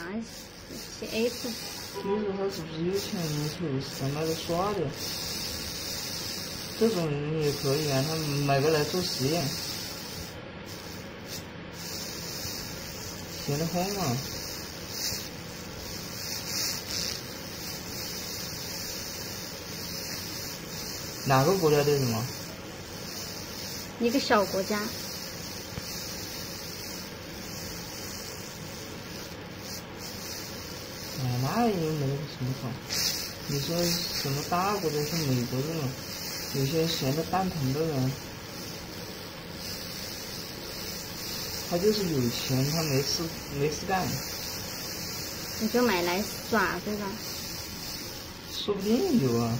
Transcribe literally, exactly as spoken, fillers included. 想se é isso. Tudo essas vítimas que são mais suaves. 这种鱼也可以啊，他买过来做实验，行得慌啊！哪个国家的什么？一个小国家。哎，那也没什么好。你说什么大国家是美国的吗？ 有些闲的蛋疼的人，他就是有钱，他没事没事干。你就买来耍对吧？说不定有啊。